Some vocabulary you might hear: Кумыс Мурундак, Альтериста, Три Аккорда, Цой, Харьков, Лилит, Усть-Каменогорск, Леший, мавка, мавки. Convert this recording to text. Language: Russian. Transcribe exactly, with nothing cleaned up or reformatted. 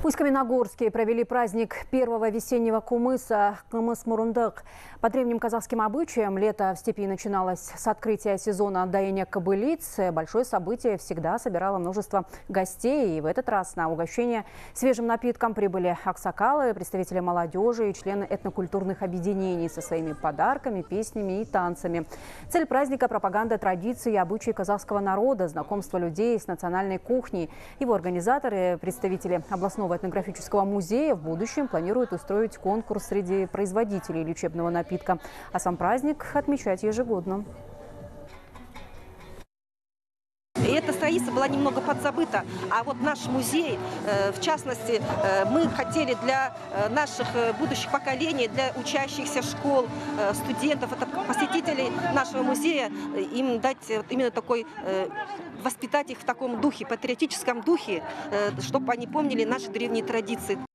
В Усть-Каменогорске провели праздник первого весеннего кумыса «Кумыс Мурундак». По древним казахским обычаям, лето в степи начиналось с открытия сезона доения кобылиц. Большое событие всегда собирало множество гостей. И в этот раз на угощение свежим напитком прибыли аксакалы, представители молодежи и члены этнокультурных объединений со своими подарками, песнями и танцами. Цель праздника – пропаганда традиций и обычаи казахского народа, знакомство людей с национальной кухней. Его организаторы, представители областного этнографического музея, в будущем планируют устроить конкурс среди производителей лечебного напитка. А сам праздник отмечать ежегодно. Эта страница была немного подзабыта, а вот наш музей, в частности, мы хотели для наших будущих поколений, для учащихся школ, студентов, посетителей нашего музея, им дать именно такой, воспитать их в таком духе, патриотическом духе, чтобы они помнили наши древние традиции.